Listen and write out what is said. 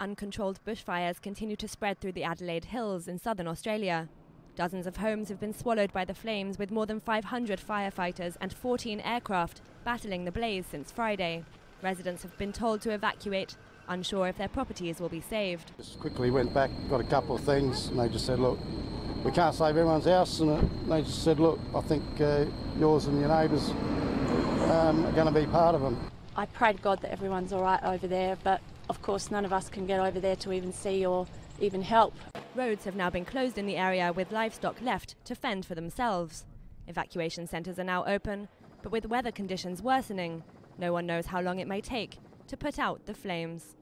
Uncontrolled bushfires continue to spread through the Adelaide Hills in southern Australia. Dozens of homes have been swallowed by the flames, with more than 500 firefighters and 14 aircraft battling the blaze since Friday. Residents have been told to evacuate, unsure if their properties will be saved. Just quickly went back, got a couple of things, and they just said, look, we can't save everyone's house, and they just said, look, I think yours and your neighbours are going to be part of them. I pray to God that everyone's all right over there, but of course none of us can get over there to even see or even help. Roads have now been closed in the area, with livestock left to fend for themselves. Evacuation centres are now open, but with weather conditions worsening, no one knows how long it may take to put out the flames.